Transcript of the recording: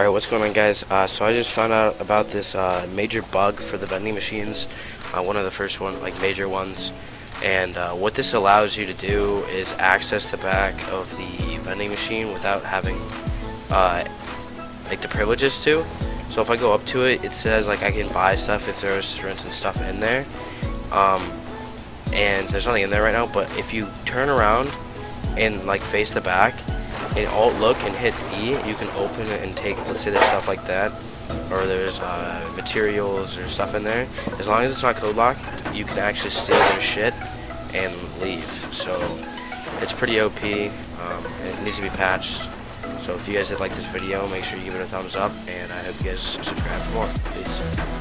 Alright, what's going on, guys? So I just found out about this major bug for the vending machines, one of the first one, like major ones, and what this allows you to do is access the back of the vending machine without having like the privileges to. So if I go up to it, it says like I can buy stuff. It throws, for instance, stuff in there, and there's nothing in there right now. But if you turn around and like face the back, and alt look and hit E, you can open it and take, let's say there's stuff like that, or there's materials or stuff in there. As long as it's not code locked, you can actually steal their shit and leave. So it's pretty OP. It needs to be patched. So if you guys did like this video, make sure you give it a thumbs up, and I hope you guys subscribe for more. Peace.